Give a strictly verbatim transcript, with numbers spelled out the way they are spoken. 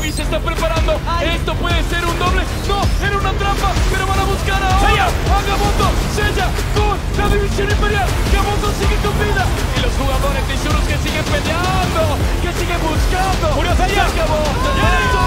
Yugi se está preparando. Ay. Esto puede ser un doble. No, era una trampa, pero van a buscar ahora a Gamoto. Sella con la división imperial. Gamoto sigue con vida. Y los jugadores de Isurus que siguen peleando, que siguen buscando. ¡Una Sella! ¡Se acabó!